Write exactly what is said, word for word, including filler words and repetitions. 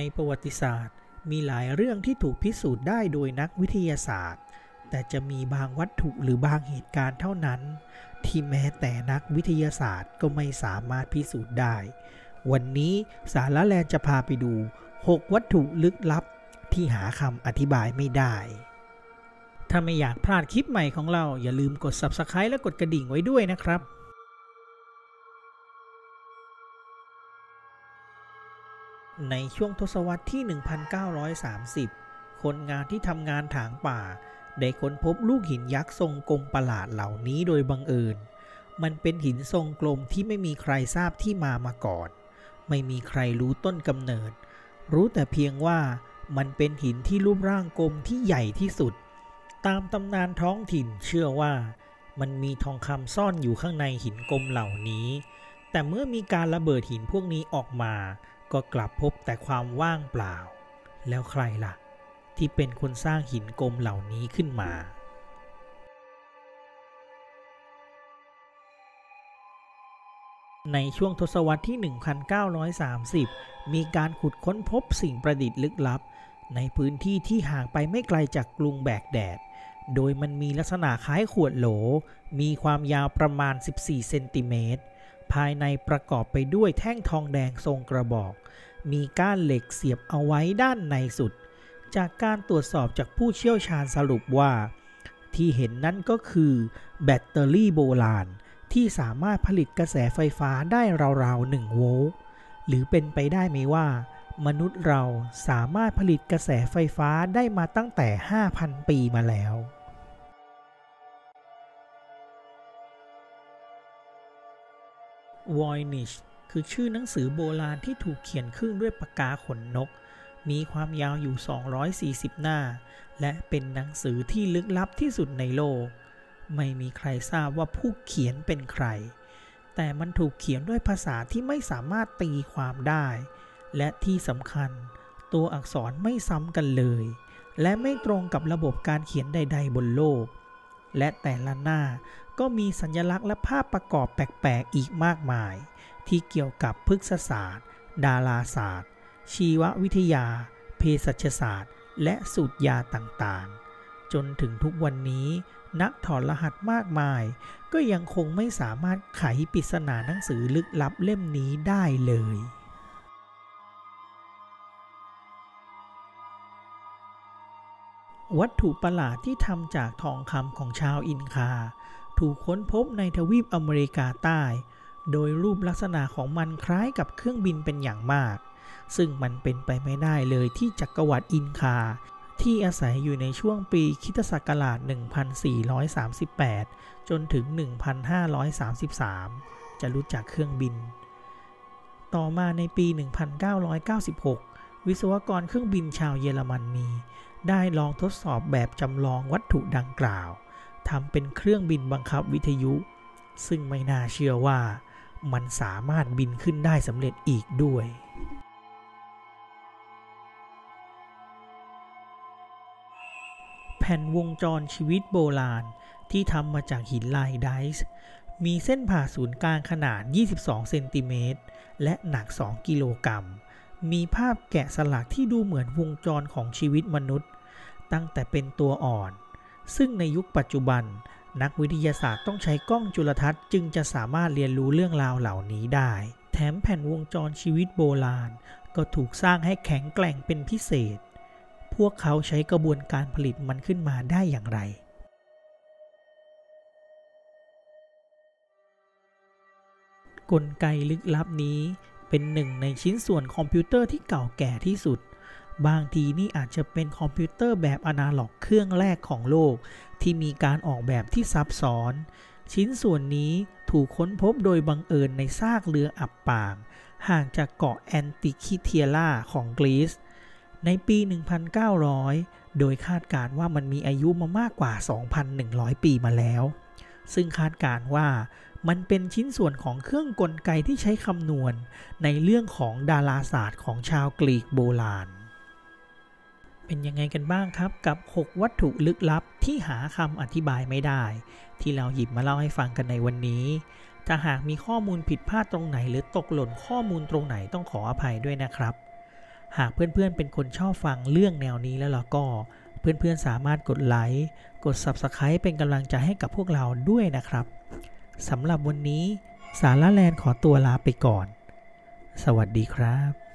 ในประวัติศาสตร์มีหลายเรื่องที่ถูกพิสูจน์ได้โดยนักวิทยาศาสตร์แต่จะมีบางวัตถุหรือบางเหตุการณ์เท่านั้นที่แม้แต่นักวิทยาศาสตร์ก็ไม่สามารถพิสูจน์ได้วันนี้สารแลนจะพาไปดูหกวัตถุลึกลับที่หาคำอธิบายไม่ได้ถ้าไม่อยากพลาดคลิปใหม่ของเราอย่าลืมกด ซับสไครบ์ และกดกระดิ่งไว้ด้วยนะครับในช่วงทศวรรษที่ หนึ่งพันเก้าร้อยสามสิบ คนงานที่ทำงานถางป่าได้ค้นพบลูกหินยักษ์ทรงกลมประหลาดเหล่านี้โดยบังเอิญมันเป็นหินทรงกลมที่ไม่มีใครทราบที่มามาก่อนไม่มีใครรู้ต้นกำเนิดรู้แต่เพียงว่ามันเป็นหินที่รูปร่างกลมที่ใหญ่ที่สุดตามตำนานท้องถิ่นเชื่อว่ามันมีทองคำซ่อนอยู่ข้างในหินกลมเหล่านี้แต่เมื่อมีการระเบิดหินพวกนี้ออกมาก็กลับพบแต่ความว่างเปล่าแล้วใครล่ะที่เป็นคนสร้างหินกลมเหล่านี้ขึ้นมาในช่วงทศวรรษที่ หนึ่งพันเก้าร้อยสามสิบ มีการขุดค้นพบสิ่งประดิษฐ์ลึกลับในพื้นที่ที่ห่างไปไม่ไกลจากกรุงแบกแดดโดยมันมีลักษณะคล้ายขวดโหลมีความยาวประมาณสิบสี่เซนติเมตรภายในประกอบไปด้วยแท่งทองแดงทรงกระบอกมีก้านเหล็กเสียบเอาไว้ด้านในสุดจากการตรวจสอบจากผู้เชี่ยวชาญสรุปว่าที่เห็นนั้นก็คือแบตเตอรี่โบราณที่สามารถผลิตกระแสไฟฟ้าได้ราวๆหนึ่งโวลต์หรือเป็นไปได้ไหมว่ามนุษย์เราสามารถผลิตกระแสไฟฟ้าได้มาตั้งแต่ ห้าพัน ปีมาแล้ววอยนิชคือชื่อหนังสือโบราณที่ถูกเขียนขึ้นด้วยปากกาขนนกมีความยาวอยู่สองร้อยสี่สิบหน้าและเป็นหนังสือที่ลึกลับที่สุดในโลกไม่มีใครทราบว่าผู้เขียนเป็นใครแต่มันถูกเขียนด้วยภาษาที่ไม่สามารถตีความได้และที่สำคัญตัวอักษรไม่ซ้ำกันเลยและไม่ตรงกับระบบการเขียนใดๆบนโลกและแต่ละหน้าก็มีสัญลักษณ์และภาพประกอบแปลกๆอีกมากมายที่เกี่ยวกับพฤกษศาสตร์ดาราศาสตร์ชีววิทยาเภสัชศาสตร์และสูตรยาต่างๆจนถึงทุกวันนี้นักถอดรหัสมากมายก็ยังคงไม่สามารถไขปริศนาหนังสือลึกลับเล่มนี้ได้เลยวัตถุประหลาดที่ทำจากทองคำของชาวอินคาถูกค้นพบในทวีปอเมริกาใต้โดยรูปลักษณะของมันคล้ายกับเครื่องบินเป็นอย่างมากซึ่งมันเป็นไปไม่ได้เลยที่จักรวรรดิอินคาที่อาศัยอยู่ในช่วงปีคริสตศักราช หนึ่งพันสี่ร้อยสามสิบแปด จนถึง หนึ่งพันห้าร้อยสามสิบสาม จะรู้จักเครื่องบินต่อมาในปี หนึ่งพันเก้าร้อยเก้าสิบหก วิศวกรเครื่องบินชาวเยอรมนีได้ลองทดสอบแบบจำลองวัตถุดังกล่าวทำเป็นเครื่องบินบังคับวิทยุซึ่งไม่น่าเชื่อว่ามันสามารถบินขึ้นได้สำเร็จอีกด้วยแผ่นวงจรชีวิตโบราณที่ทำมาจากหินลายไดซ์มีเส้นผ่าศูนย์กลางขนาดยี่สิบสองเซนติเมตรและหนักสองกิโลกรัมมีภาพแกะสลักที่ดูเหมือนวงจรของชีวิตมนุษย์ตั้งแต่เป็นตัวอ่อนซึ่งในยุคปัจจุบันนักวิทยาศาสตร์ต้องใช้กล้องจุลทรรศน์จึงจะสามารถเรียนรู้เรื่องราวเหล่านี้ได้แถมแผ่นวงจรชีวิตโบราณก็ถูกสร้างให้แข็งแกร่งเป็นพิเศษพวกเขาใช้กระบวนการผลิตมันขึ้นมาได้อย่างไรกลไกลึกลับนี้เป็นหนึ่งในชิ้นส่วนคอมพิวเตอร์ที่เก่าแก่ที่สุดบางทีนี่อาจจะเป็นคอมพิวเตอร์แบบอนาล็อกเครื่องแรกของโลกที่มีการออกแบบที่ซับซ้อนชิ้นส่วนนี้ถูกค้นพบโดยบังเอิญในซากเรืออับปางห่างจากเกาะแอนติคิเทียร่าของกรีซในปี หนึ่งพันเก้าร้อย โดยคาดการณ์ว่ามันมีอายุมามากกว่า สองพันหนึ่งร้อย ปีมาแล้วซึ่งคาดการณ์ว่ามันเป็นชิ้นส่วนของเครื่องกลไกที่ใช้คำนวณในเรื่องของดาราศาสตร์ของชาวกรีกโบราณเป็นยังไงกันบ้างครับกับหกวัตถุลึกลับที่หาคำอธิบายไม่ได้ที่เราหยิบมาเล่าให้ฟังกันในวันนี้ถ้าหากมีข้อมูลผิดพลาดตรงไหนหรือตกหล่นข้อมูลตรงไหนต้องขออภัยด้วยนะครับ หากเพื่อนๆเป็นคนชอบฟังเรื่องแนวนี้แล้วล่ะก็เพื่อนๆสามารถกดไลค์กด ซับสไครบ์ เป็นกำลังใจให้กับพวกเราด้วยนะครับสำหรับวันนี้สาระแลนขอตัวลาไปก่อนสวัสดีครับ